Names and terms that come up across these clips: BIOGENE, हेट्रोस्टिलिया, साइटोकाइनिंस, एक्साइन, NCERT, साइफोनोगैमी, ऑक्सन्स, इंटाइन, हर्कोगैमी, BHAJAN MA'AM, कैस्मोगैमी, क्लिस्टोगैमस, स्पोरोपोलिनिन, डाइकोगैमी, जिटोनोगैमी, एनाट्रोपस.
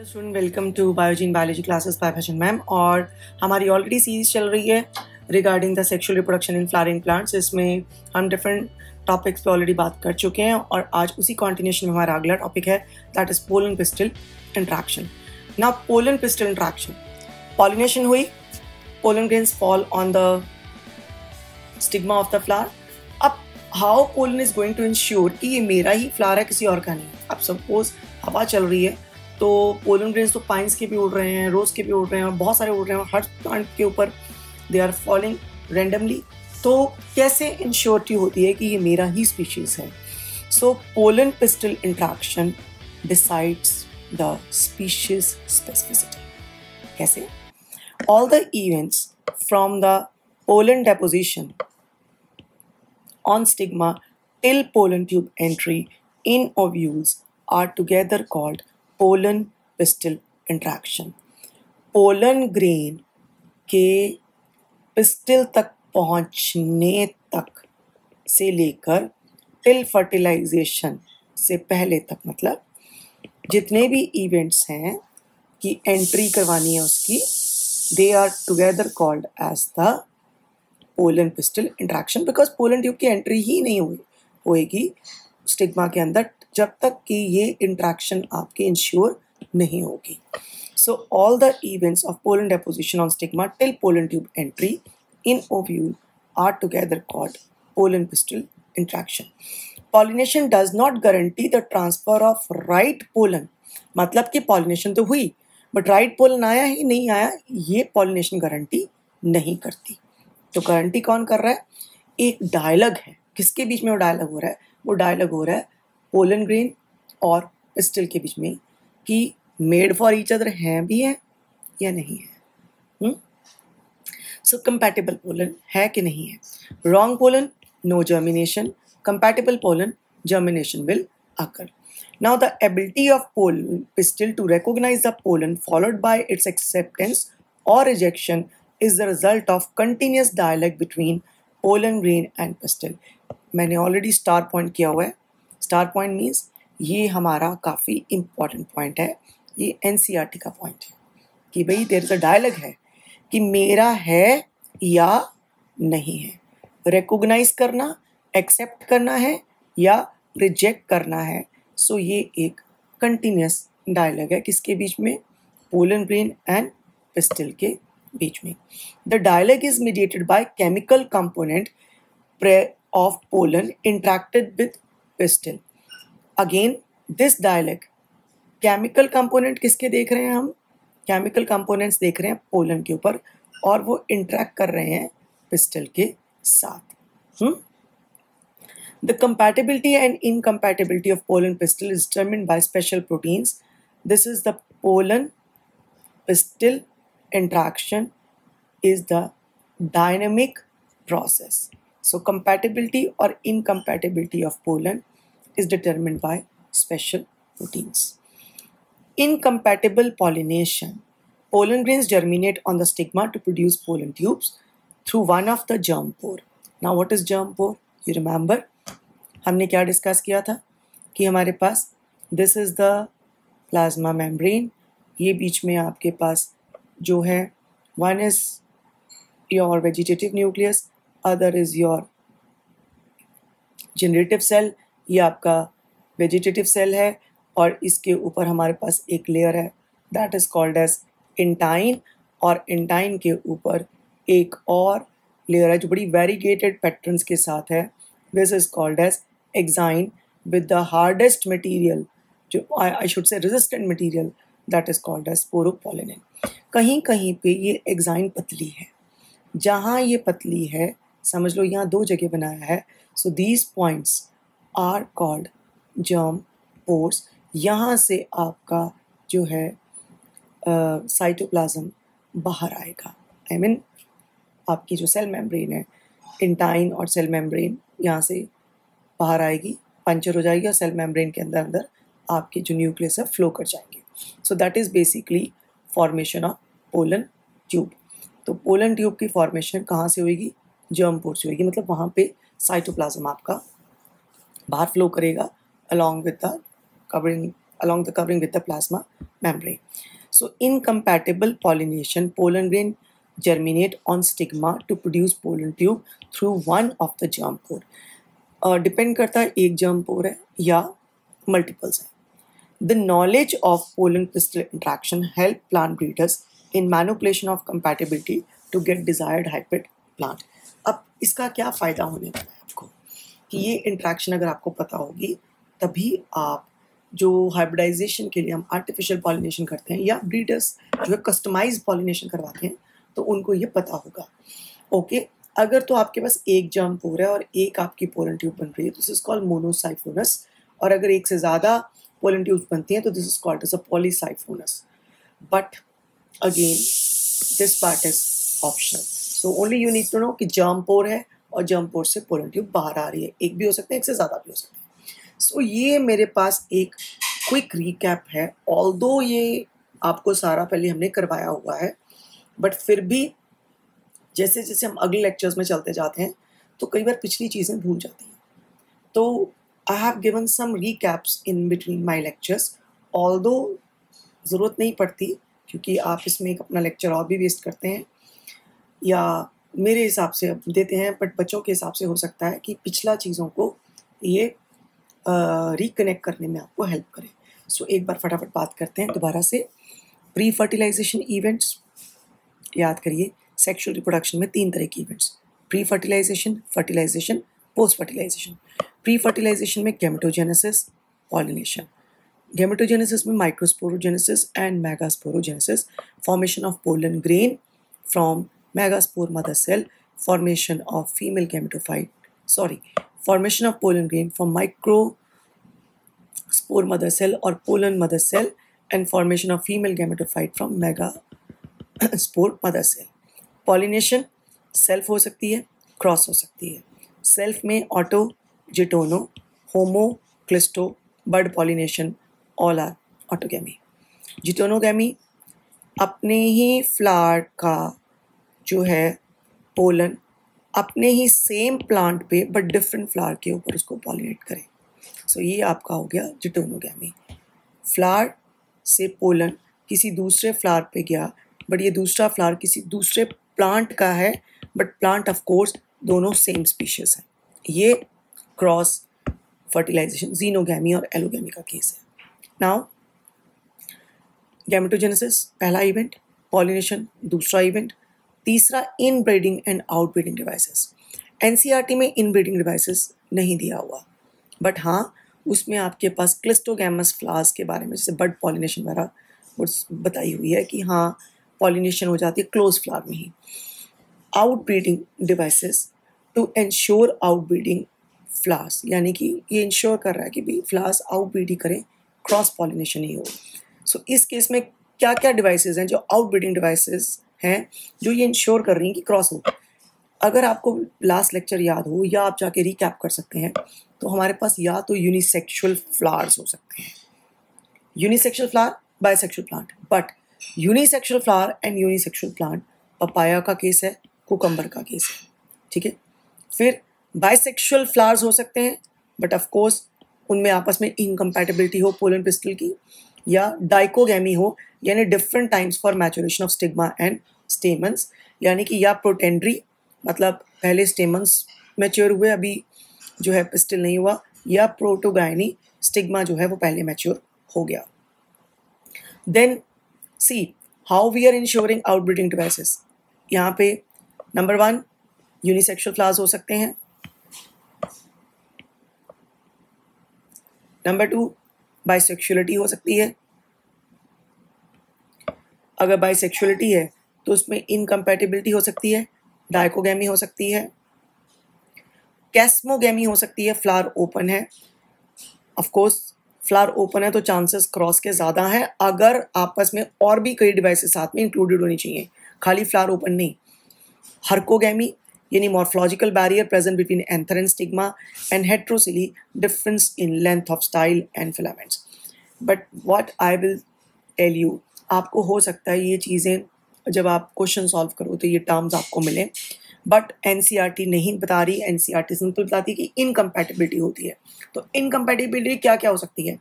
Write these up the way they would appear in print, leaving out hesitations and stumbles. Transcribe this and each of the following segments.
Hello student, welcome to Biogene biology classes by Bhajan ma'am. और हमारी already series चल रही है regarding the sexual reproduction in flowering plants, जिसमें हम डिफरेंट टॉपिक्स पर ऑलरेडी बात कर चुके हैं। और आज उसी कॉन्टिन्यूशन में हमारा अगला टॉपिक है that is pollen pistil interaction. Now pollen pistil interaction, pollination हुई, pollen grains fall on the stigma of the flower. अब how pollen is going to ensure कि ये मेरा ही फ्लावर है, किसी और का नहीं। अब सपोज हवा चल रही है तो पोलन ग्रेन्स तो पाइंस के भी उड़ रहे हैं, रोज़ के भी उड़ रहे हैं, बहुत सारे उड़ रहे हैं, हर प्लांट के ऊपर दे आर फॉलिंग रेंडमली। तो कैसे इंश्योरिटी होती है कि ये मेरा ही स्पीशीज़ है? So pollen pistil interaction decides the species specificity. कैसे? All the events from the pollen deposition on stigma till pollen tube entry in ovules are together called pollen pistil interaction. Pollen grain के pistil तक पहुंचने तक से लेकर till fertilisation से पहले तक, मतलब जितने भी इवेंट्स हैं कि एंट्री करवानी है उसकी, they are together called as the pollen pistil interaction. Because pollen tube की एंट्री ही नहीं होएगी स्टिग्मा के अंदर जब तक कि ये इंट्रैक्शन आपके इंश्योर नहीं होगी। So all the events of pollen deposition on stigma till pollen tube entry in ovule are together called pollen pistil interaction. Pollination does not guarantee the transfer of right pollen. मतलब कि pollination तो हुई but right pollen आया ही नहीं आया, ये pollination guarantee नहीं करती। तो गारंटी कौन कर रहा है? एक डायलॉग है। किसके बीच में वो डायलॉग हो रहा है? वो डायलॉग हो रहा है पोलन ग्रेन और पिस्टिल के बीच में कि मेड फॉर ईच अदर हैं भी है या नहीं है। सो कंपैटिबल पोलन है कि नहीं है। Wrong pollen, no germination. Compatible pollen, germination will आकर। Now the ability of pollen pistil to recognise the pollen followed by its acceptance और rejection is the result of continuous dialogue between pollen grain and pistil. मैंने already star point किया हुआ है। Star point means ये हमारा काफ़ी important point है, ये एनसीईआरटी का पॉइंट है कि भाई देयर इज अ डायलॉग है कि मेरा है या नहीं है। रिकॉग्नाइज करना, एक्सेप्ट करना है या रिजेक्ट करना है। सो ये एक कंटिन्यूस डायलॉग है किसके बीच में? पोलन ग्रेन एंड पिस्टिल के बीच में। The dialogue is mediated by chemical component of pollen interacted with pistil. Again this dialogue, chemical component किसके देख रहे हैं हम? केमिकल कंपोनेंट्स देख रहे हैं पोलन के ऊपर और वो इंट्रैक्ट कर रहे हैं पिस्टिल के साथ। The compatibility and incompatibility of pollen pistil is determined by special proteins. This is the pollen pistil interaction is the dynamic process. So compatibility और incompatibility of pollen is determined by special proteins. Incompatible pollination. Pollen grains germinate on the stigma to produce pollen tubes through one of the germ pore. Now what is germ pore? You remember? हमने क्या discuss किया था कि हमारे पास this is the plasma membrane. ये बीच में आपके पास जो है one is your vegetative nucleus, other is your generative cell. ये आपका वेजिटेटिव सेल है और इसके ऊपर हमारे पास एक लेयर है that is called as इंटाइन। और इंटाइन के ऊपर एक और लेयर है जो बड़ी वेरीगेटेड पैटर्न्स के साथ है, this is called as एक्साइन, with the hardest material जो I should say resistant material that is called as स्पोरोपोलिनिन। कहीं कहीं पे ये एक्साइन पतली है, जहाँ ये पतली है समझ लो यहाँ दो जगह बनाया है। So these points are called germ pores. यहाँ से आपका जो है साइटोप्लाज्म बाहर आएगा, आई मीन आपकी जो सेल मेम्ब्रेन है, इंटाइन और सेल मेम्ब्रेन यहाँ से बाहर आएगी, पंचर हो जाएगी और सेल मेम्ब्रेन के अंदर अंदर आपके जो न्यूक्लियस है फ्लो कर जाएंगे। So that is basically formation of pollen tube. तो पोलन ट्यूब की फॉर्मेशन कहाँ से होएगी? जर्म पोर से होएगी, मतलब वहाँ पे साइटोप्लाज्म आपका बाहर फ्लो करेगा along with the covering along the covering with the plasma membrane. So incompatible pollination, pollen grain germinate on stigma to produce pollen tube through one of the germ pore. Depend करता है एक germ pore है या multiples है. The knowledge of pollen crystal interaction help plant breeders in manipulation of compatibility to get desired hybrid plant. अब इसका क्या फ़ायदा होने वाला है आपको कि ये इंट्रैक्शन अगर आपको पता होगी तभी आप जो हाइब्रिडाइजेशन के लिए हम आर्टिफिशियल पॉलिनेशन करते हैं या ब्रीडर्स जो है कस्टमाइज पॉलिनेशन करवाते हैं तो उनको ये पता होगा. ओके, अगर तो आपके पास एक जर्म पोर है और एक आपकी पोलन ट्यूब बन रही है, दिस इज कॉल्ड मोनोसाइफोनस. और अगर एक से ज़्यादा पोलन ट्यूब्स बनती हैं तो this is called as a polysiphonous. But again this part is optional, so only you need to know कि जर्म पोर है और जर्म पोर से पोलन ट्यूब बाहर आ रही है. एक भी हो सकते हैं, एक से ज़्यादा भी हो सकते हैं. सो ये मेरे पास एक क्विक रिकैप है, ऑल्दो ये आपको सारा पहले हमने करवाया हुआ है, बट फिर भी जैसे जैसे हम अगले लेक्चर्स में चलते जाते हैं तो कई बार पिछली चीज़ें भूल जाती हैं. तो I have given some recaps in between my lectures, although ज़रूरत नहीं पड़ती क्योंकि आप इसमें एक अपना लेक्चर और भी वेस्ट करते हैं या मेरे हिसाब से देते हैं, बट बच्चों के हिसाब से हो सकता है कि पिछला चीज़ों को ये रिकनेक्ट करने में आपको हेल्प करे. सो एक बार फटाफट बात करते हैं दोबारा से. प्री फर्टिलाइजेशन इवेंट्स याद करिए, सेक्शुअल रिप्रोडक्शन में तीन तरह की events, pre fertilisation, fertilisation, post fertilisation. Pre fertilisation में गेमेटोजेनेसिस, पॉलिनेशन. गेमेटोजेनेसिस में microsporogenesis and megasporogenesis, formation of pollen grain from megaspore mother cell, formation of female gametophyte, sorry, formation of pollen grain from microspore mother cell और pollen mother cell, and formation of female gametophyte from megaspore mother cell. Pollination self हो सकती है, cross हो सकती है. Self में auto, geitono, homo, cleisto, bird pollination, all are autogamy. जिटोनोगैमी अपने ही फ्लावर का जो है पोलन अपने ही सेम प्लांट पे बट डिफरेंट फ्लावर के ऊपर उसको पॉलिनेट करें. सो ये आपका हो गया जिटोनोगैमी. फ्लावर से पोलन किसी दूसरे फ्लावर पे गया बट ये दूसरा फ्लावर किसी दूसरे प्लांट का है, बट प्लांट ऑफ कोर्स दोनों सेम स्पीशीज है. ये क्रॉस फर्टिलाइजेशन जीनोगैमी और एलोगैमी का केस है. नाउ गैमेटोजेनेसिस पहला इवेंट, पॉलिनेशन दूसरा इवेंट, तीसरा inbreeding and outbreeding devices. NCERT में इनब्रीडिंग डिवाइसेस नहीं दिया हुआ, बट हाँ उसमें आपके पास क्लिस्टोगैमस फ्लावर्स के बारे में जैसे बर्ड पॉलिनेशन वगैरह बताई हुई है कि हाँ पॉलिनेशन हो जाती है क्लोज फ्लावर में ही. Outbreeding devices to ensure outbreeding flowers, यानी कि ये इंश्योर कर रहा है कि भी फ्लावर्स आउटब्रीड ही करें, क्रॉस पॉलिनेशन ही हो. सो इस केस में क्या क्या डिवाइसेस हैं जो आउटब्रीडिंग डिवाइसेस हैं जो ये इंश्योर कर रही हैं कि क्रॉस हो. अगर आपको लास्ट लेक्चर याद हो या आप जाके रिकैप कर सकते हैं तो हमारे पास या तो यूनिसेक्शुअल फ्लावर्स हो सकते हैं, unisexual flower, bisexual plant. But unisexual flower and unisexual plant papaya का केस है, कुकम्बर का केस है, ठीक है. फिर बाइसेक्शुअल फ्लावर्स हो सकते हैं बट ऑफ कोर्स उनमें आपस में इनकम्पैटिबिलिटी हो पोलन पिस्टल की, या डाइकोगैमी हो यानी different times for maturation of stigma and stamens, यानी कि या प्रोटेंड्री मतलब पहले स्टेमन्स मैच्योर हुए अभी जो है पिस्टल नहीं हुआ, या प्रोटोगाइनी स्टिग्मा जो है वो पहले मैच्योर हो गया. Then See how we are ensuring outbreeding devices. यहाँ पे नंबर वन यूनिसेक्शुअल फ्लावर्स हो सकते हैं, नंबर टू बाइसेक्सुअलिटी हो सकती है. अगर बाइसेक्सुअलिटी है तो उसमें इनकम्पैटिबिलिटी हो सकती है, डाइकोगैमी हो सकती है, कैस्मोगैमी हो सकती है, फ्लावर ओपन है. ऑफ कोर्स फ्लावर ओपन है तो चांसेस क्रॉस के ज़्यादा हैं अगर आपस में और भी कई डिवाइसेस साथ में इंक्लूडेड होनी चाहिए, खाली फ्लावर ओपन नहीं. हर्कोगैमी यानी morphological barrier present between anther and stigma and heterostyly, difference in length of style and filaments. But what I will tell you, आपको हो सकता है ये चीज़ें जब आप क्वेश्चन सॉल्व करो तो ये टर्म्स आपको मिलें, बट एनसीईआरटी नहीं बता रही. एनसीईआरटी सिंपल बताती है कि इनकम्पैटिबिलिटी होती है, तो इनकम्पैटिबिलिटी क्या क्या हो सकती है.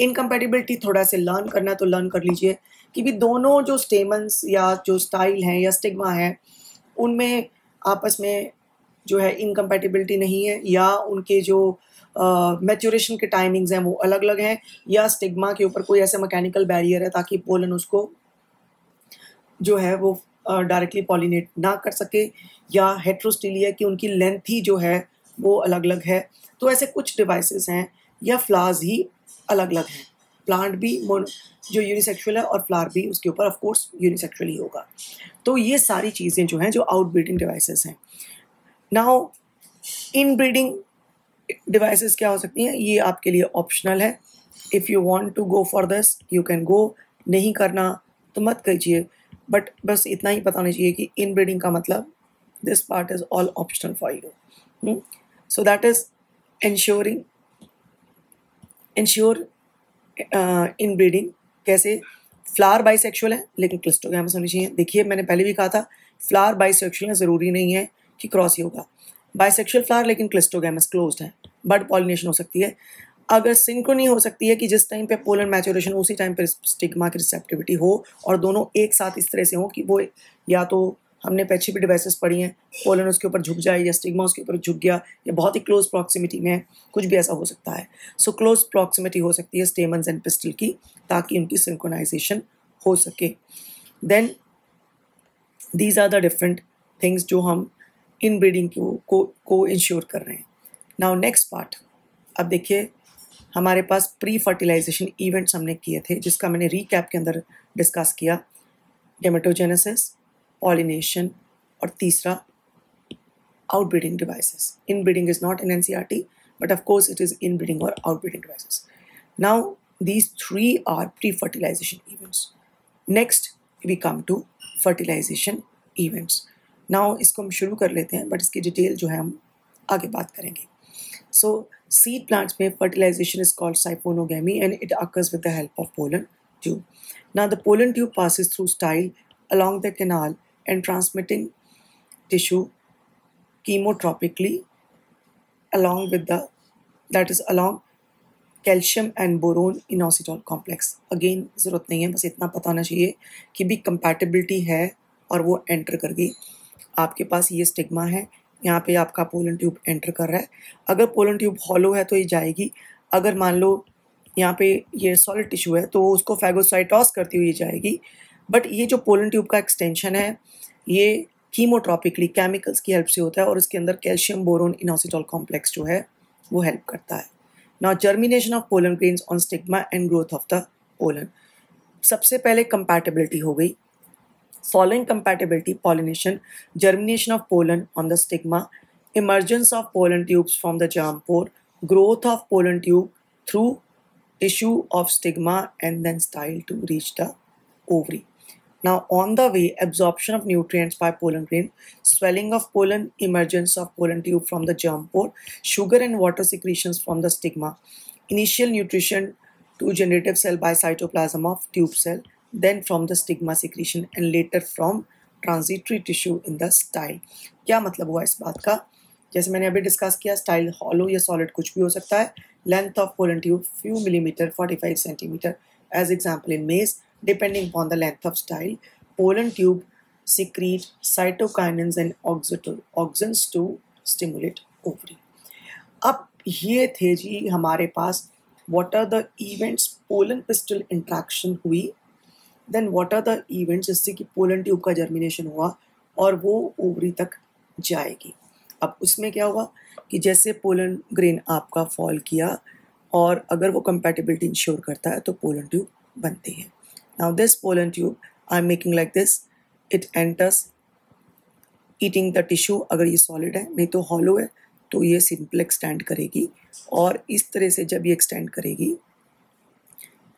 इनकम्पेटिबिलिटी थोड़ा से लर्न करना है तो लर्न कर लीजिए कि भी दोनों जो स्टेमन्स या जो स्टाइल हैं या स्टिग्मा है उनमें आपस में जो है इनकम्पेटिबिलिटी नहीं है, या उनके जो मैच्योरेशन के टाइमिंग्स हैं वो अलग अलग हैं, या स्टिग्मा के ऊपर कोई ऐसा मैकेनिकल बैरियर है ताकि पोलन उसको जो है वो डायरेक्टली पॉलिनेट ना कर सके, या हेट्रोस्टिलिया कि उनकी लेंथ ही जो है वो अलग अलग है। तो ऐसे कुछ डिवाइसेस हैं या फ्लावर्स ही अलग अलग हैं, प्लांट भी जो यूनिसेक्सुअल है और फ्लावर भी उसके ऊपर ऑफ कोर्स यूनिसेक्सुअल ही होगा। तो ये सारी चीज़ें जो हैं जो आउटब्रीडिंग डिवाइसेस हैं। नाउ इनब्रीडिंग डिवाइसेस क्या हो सकती हैं, ये आपके लिए ऑप्शनल है। If you want to go for this you can go, नहीं करना तो मत कीजिए, बट बस इतना ही पता होना चाहिए कि इनब्रीडिंग का मतलब this part is all optional for you. So that is ensure inbreeding. कैसे? फ्लावर बाइसेक्सुअल है लेकिन क्लिस्टोगैमस होनी चाहिए। देखिए मैंने पहले भी कहा था फ्लावर बाइसेक्सुअल है, ज़रूरी नहीं है कि क्रॉस ही होगा। बाइसेक्सुअल फ्लावर लेकिन क्लिस्टोगैमस क्लोज्ड है, बर्ड पॉलिनेशन हो सकती है। अगर सिंक्रोनी हो सकती है कि जिस टाइम पे पोलन मैच्योरेशन उसी टाइम पे स्टिग्मा की रिसेप्टिविटी हो और दोनों एक साथ इस तरह से हो कि वो या तो हमने पीछे भी डिवाइसेस पढ़ी हैं, पोलन उसके ऊपर झुक जाए या स्टिग्मा उसके ऊपर झुक गया या बहुत ही क्लोज प्रॉक्सिमिटी में है, कुछ भी ऐसा हो सकता है। सो क्लोज प्रॉक्सिमिटी हो सकती है स्टेमन्स एंड पिस्टल की ताकि उनकी सिंक्रोनाइजेशन हो सके। Then these are the different things जो हम इन ब्रीडिंग को इंश्योर कर रहे हैं। नाउ नेक्स्ट पार्ट, अब देखिए हमारे पास प्री फर्टिलाइजेशन इवेंट्स हमने किए थे जिसका मैंने रीकैप के अंदर डिस्कस किया, गेमेटोजेनेसिस, पॉलिनेशन और तीसरा outbreeding devices. Inbreeding is not in NCERT but of course it is inbreeding और outbreeding devices. Now these three are pre fertilisation events. Next we come to fertilisation events. Now इसको हम शुरू कर लेते हैं but इसकी डिटेल जो है हम आगे बात करेंगे। So seed plants में fertilization is called siphonogamy and it occurs with the help of pollen tube. Now the pollen tube passes through style along the canal and transmitting tissue chemotropically along with the along calcium and boron inositol complex. Again जरूरत नहीं है, बस इतना पता होना चाहिए कि भी compatibility है और वो enter कर गई। आपके पास ये stigma है, यहाँ पे आपका पोलन ट्यूब एंटर कर रहा है। अगर पोलन ट्यूब हॉलो है तो ये जाएगी, अगर मान लो यहाँ पे ये सॉलिड टिश्यू है तो उसको फैगोसाइटोस करती हुई जाएगी। बट ये जो पोलन ट्यूब का एक्सटेंशन है ये कीमोट्रॉपिकली केमिकल्स की हेल्प से होता है और इसके अंदर कैल्शियम बोरोन इनोसिटॉल कॉम्प्लेक्स जो है वो हेल्प करता है। Now germination of pollen grains on stigma and growth of the pollen. सबसे पहले कंपैटिबिलिटी हो गई। Following compatibility, pollination, germination of pollen on the stigma, emergence of pollen tubes from the germ pore, growth of pollen tube through tissue of stigma and then style to reach the ovary. Now on the way, absorption of nutrients by pollen grain, swelling of pollen, emergence of pollen tube from the germ pore, sugar and water secretions from the stigma, initial nutrition to generative cell by cytoplasm of tube cell, then from the stigma secretion and later from transitory tissue in the style. क्या मतलब हुआ इस बात का? जैसे मैंने अभी discuss किया स्टाइल हॉलो या सॉलिड कुछ भी हो सकता है। Length of pollen tube few millimetre 45 centimetre as example in maize depending upon the length of style. Pollen tube secrete साइटोकाइनिंस and ऑक्सन्स to stimulate ovary. अब ये थे जी हमारे पास what are the events pollen pistil interaction हुई, then what are the events जिससे कि pollen tube का जर्मिनेशन हुआ और वो ओवरी तक जाएगी। अब उसमें क्या हुआ कि जैसे पोलन ग्रेन आपका फॉल किया और अगर वो कंपैटिबिलिटी इंश्योर करता है तो पोलन ट्यूब बनती है। Now this pollen tube I am making like this, it enters eating the tissue. अगर ये सॉलिड है, नहीं तो हॉलो है, तो ये सिंपल एक्सटेंड करेगी और इस तरह से जब ये एक्सटेंड करेगी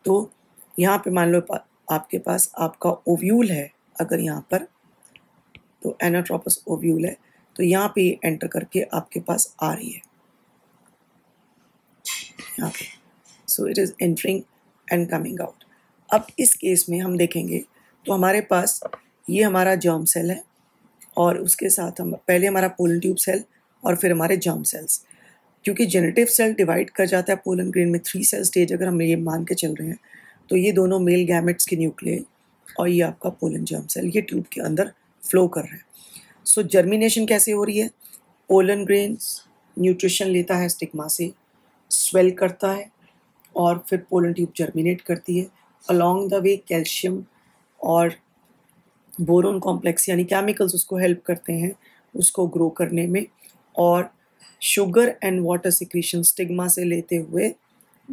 तो यहाँ पे मान लो आपके पास आपका ओव्यूल है, अगर यहाँ पर तो एनाट्रोपस ओव्यूल है तो यहाँ पे एंटर करके आपके पास आ रही है यहाँ पे। So it is entering and coming out. अब इस केस में हम देखेंगे तो हमारे पास ये हमारा जर्म सेल है और उसके साथ हम पहले हमारा पोलन ट्यूब सेल और फिर हमारे जर्म सेल्स। क्योंकि जेनेटिव सेल डिवाइड कर जाता है पोलन ग्रेन में 3 सेल स्टेज अगर हम ये मान के चल रहे हैं, तो ये दोनों मेल गैमेट्स के न्यूक्लियस और ये आपका पोलन जर्म सेल ये ट्यूब के अंदर फ्लो कर रहे हैं। सो जर्मिनेशन कैसे हो रही है? पोलन ग्रेन्स न्यूट्रिशन लेता है स्टिग्मा से, स्वेल करता है और फिर पोलन ट्यूब जर्मिनेट करती है। अलॉन्ग द वे कैल्शियम और बोरोन कॉम्प्लेक्स यानी केमिकल्स उसको हेल्प करते हैं उसको ग्रो करने में, और sugar and water secretion stigma से लेते हुए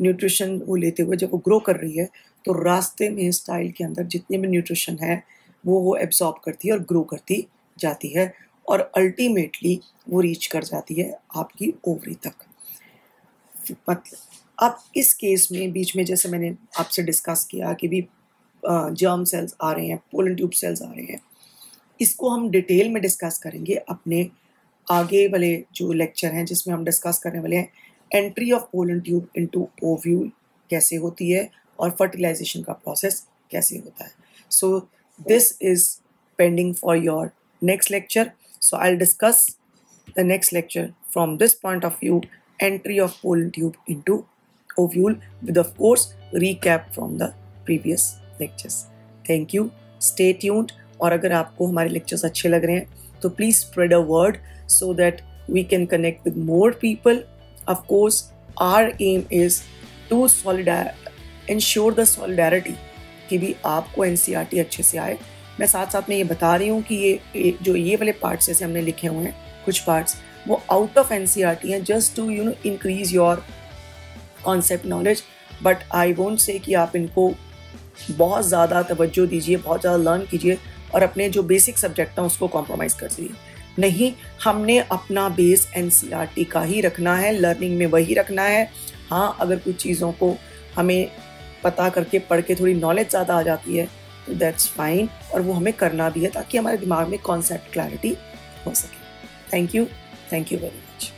न्यूट्रिशन वो लेते हुए जब वो ग्रो कर रही है तो रास्ते में स्टाइल के अंदर जितने भी न्यूट्रिशन है वो एब्जॉर्ब करती है और ग्रो करती जाती है और अल्टीमेटली वो रीच कर जाती है आपकी ओवरी तक। मतलब अब इस केस में बीच में जैसे मैंने आपसे डिस्कस किया कि भी जर्म सेल्स आ रहे हैं, पोलन ट्यूब सेल्स आ रहे हैं, इसको हम डिटेल में डिस्कस करेंगे अपने आगे वाले जो लेक्चर हैं जिसमें हम डिस्कस करने वाले हैं entry of pollen tube into ovule कैसे होती है और फर्टिलाइजेशन का प्रोसेस कैसे होता है। So this is pending for your next lecture. So I will discuss the next lecture from this point of view, entry of pollen tube into ovule, with of course recap from the previous lectures. Thank you. Stay tuned. और अगर आपको हमारे lectures अच्छे लग रहे हैं तो please spread a word so that we can connect with more people. Of course, our aim is to ensure the solidarity कि भी आपको NCERT अच्छे से आए। मैं साथ में ये बता रही हूँ कि ये जो ये वाले parts जैसे हमने लिखे हुए हैं कुछ parts वो आउट ऑफ NCERT हैं, just to you know increase your concept knowledge, but I won't say कि आप इनको बहुत ज़्यादा तवज्जो दीजिए, बहुत ज़्यादा लर्न कीजिए और अपने जो बेसिक सब्जेक्ट हैं उसको कॉम्प्रोमाइज़ कर दीजिए। नहीं, हमने अपना बेस NCERT का ही रखना है, लर्निंग में वही रखना है। हाँ, अगर कुछ चीज़ों को हमें पता करके पढ़ के थोड़ी नॉलेज ज़्यादा आ जाती है तो दैट्स फाइन, और वो हमें करना भी है ताकि हमारे दिमाग में कॉन्सेप्ट क्लैरिटी हो सके। Thank you very much.